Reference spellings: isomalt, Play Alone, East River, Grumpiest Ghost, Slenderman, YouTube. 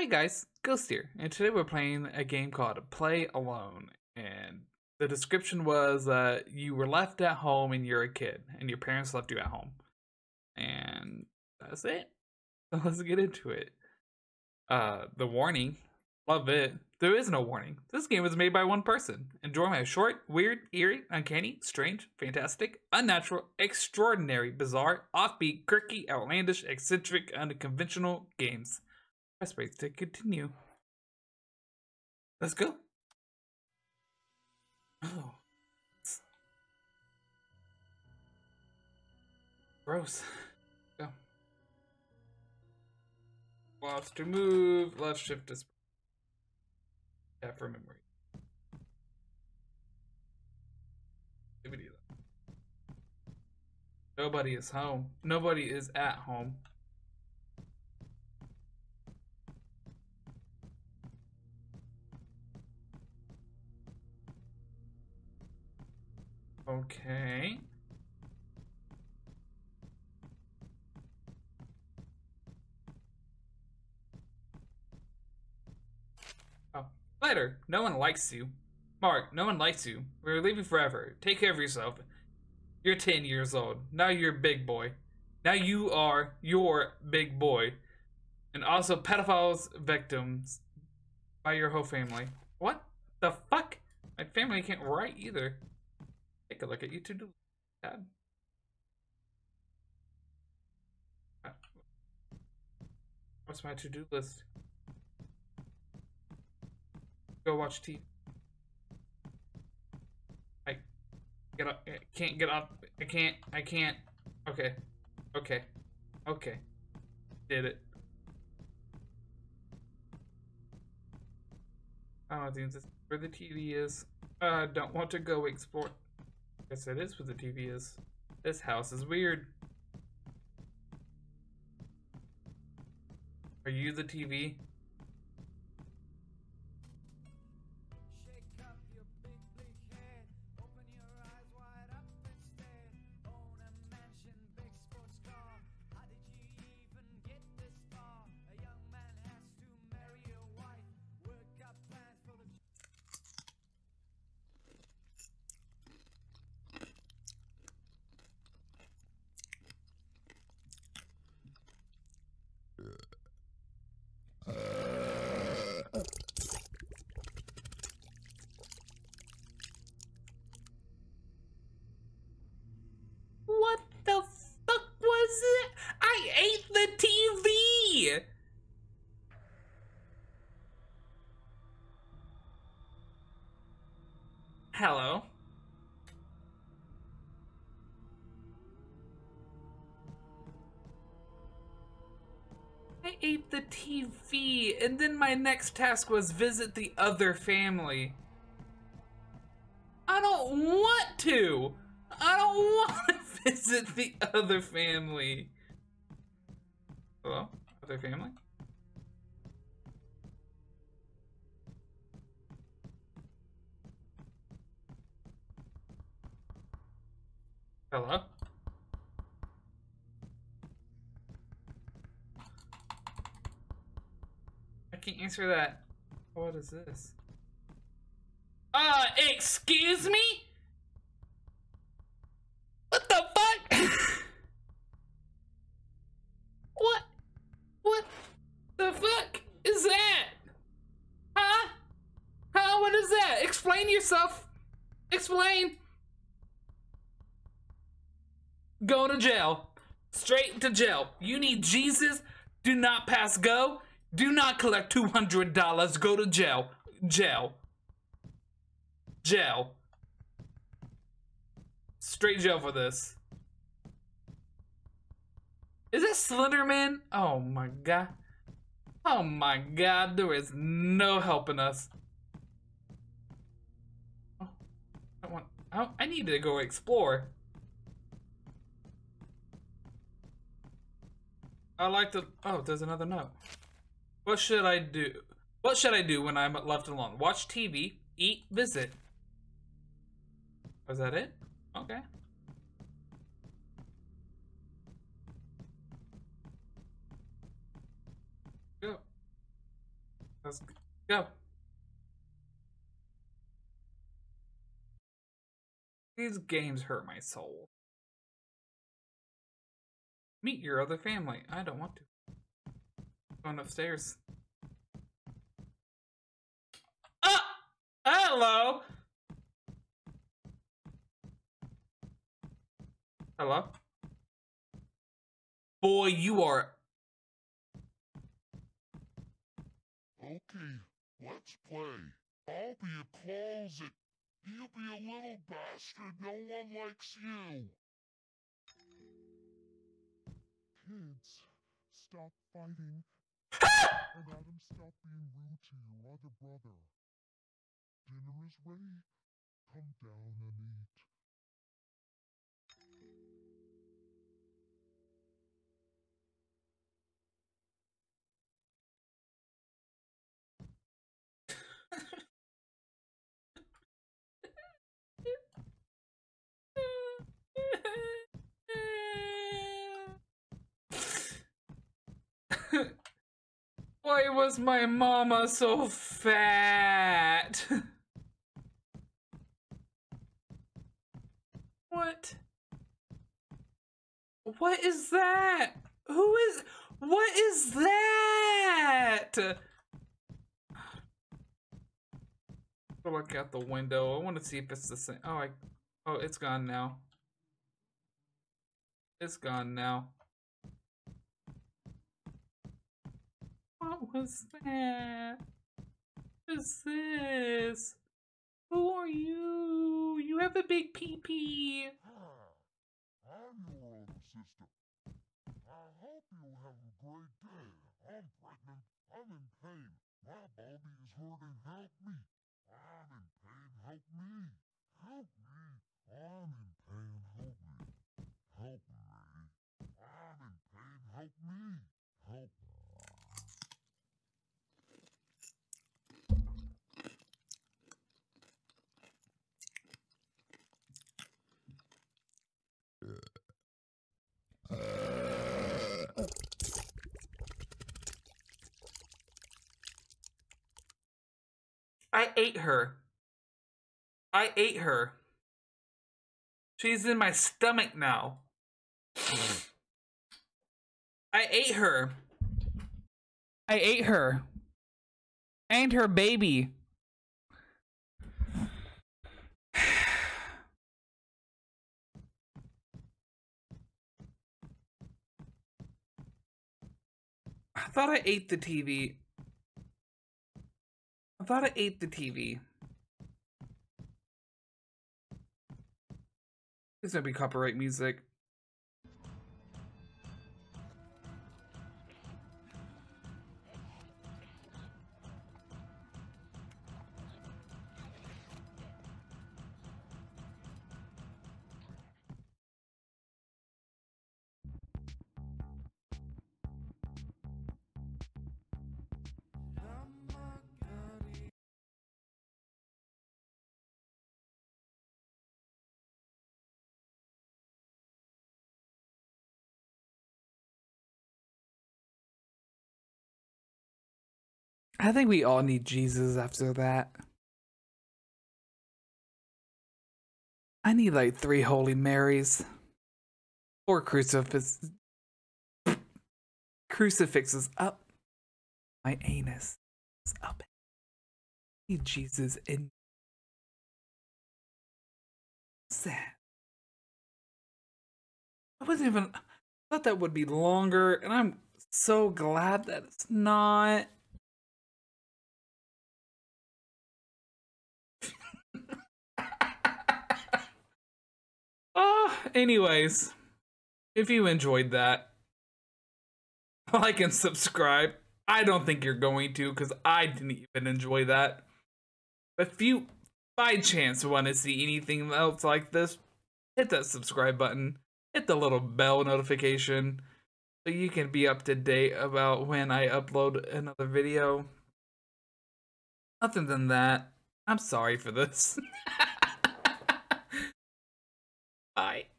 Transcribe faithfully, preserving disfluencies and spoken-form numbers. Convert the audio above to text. Hi guys, Ghost here, and today we're playing a game called Play Alone, and the description was uh, you were left at home and you're a kid, and your parents left you at home, and that's it. So let's get into it. Uh, the warning, love it, there is no warning. This game was made by one person. Enjoy my short, weird, eerie, uncanny, strange, fantastic, unnatural, extraordinary, bizarre, offbeat, quirky, outlandish, eccentric, unconventional games. Press breaks to continue. Let's go. Oh. Gross. Go. Left to move, left shift is yeah, for memory. Nobody is home. Nobody is at home. Okay. Oh, letter. No one likes you. Mark, no one likes you. We're leaving forever. Take care of yourself. You're ten years old. Now you're a big boy. Now you are your big boy. And also pedophiles victims by your whole family. What the fuck? My family can't write either. Take a look at YouTube tab. What's my to-do list? Go watch T V. I get up. I can't get up. I can't. I can't. Okay. Okay. Okay. Did it. I don't think this is where the T V is. I uh, don't want to go explore. Guess it is where the T V is. This house is weird. Are you the T V? Shake up your big big head. Open your eyes wide up and stare. Own a mansion, big sports car. How did you even get this far? A young man has to marry a wife. Work up plans full of. What the fuck was it? I ate the T V! Hello. I ate the T V, and then my next task was visit the other family. I don't want to! I don't want to visit the other family. Hello? Other family? Hello? I can't answer that. What is this? Uh, excuse me? What the fuck? What? What the fuck is that? Huh? Huh? What is that? Explain yourself. Explain. Go to jail. Straight to jail. You need Jesus. Do not pass go. Do not collect two hundred dollars. Go to jail. Jail. Jail. Straight jail for this. Is that Slenderman? Oh my god. Oh my god, there is no helping us. Oh, I want. I, I need to go explore. I like to. Oh, there's another note. What should I do? What should I do when I'm left alone? Watch T V, eat, visit. Was that it? Okay. Go. Let's go. These games hurt my soul. Meet your other family. I don't want to. Going upstairs. Ah! Hello! Hello? Boy, you are... Okay, let's play. I'll be a closet. You be a little bastard. No one likes you. Kids, stop fighting. And Adam, stop being rude to your other brother. Dinner is ready. Come down and eat. Why was my mama so fat? What? What is that? Who is... What is that? I'll look out the window. I want to see if it's the same. Oh, I... Oh, it's gone now. It's gone now. What was that? What is this? Who are you? You have a big pee-pee. Hi, I'm your older sister. I hope you have a great day. I'm pregnant. I'm in pain. My body is hurting. Help me. I'm in pain. Help me. Help me. I'm in pain. Help me. Help me. I'm in pain. Help me. Help me. I ate her. I ate her. She's in my stomach now. I ate her. I ate her. And her baby. I thought I ate the T V. I thought I ate the T V. It's gonna be copyright music. I think we all need Jesus after that. I need like three Holy Marys. Or crucifix crucifixes up my anus. It's up. I need Jesus in sad. I wasn't even I thought that would be longer, and I'm so glad that it's not. Ah, uh, anyways, if you enjoyed that, like and subscribe. I don't think you're going to, because I didn't even enjoy that. But if you, by chance, want to see anything else like this, hit that subscribe button. Hit the little bell notification so you can be up to date about when I upload another video. Other than that, I'm sorry for this. Bye.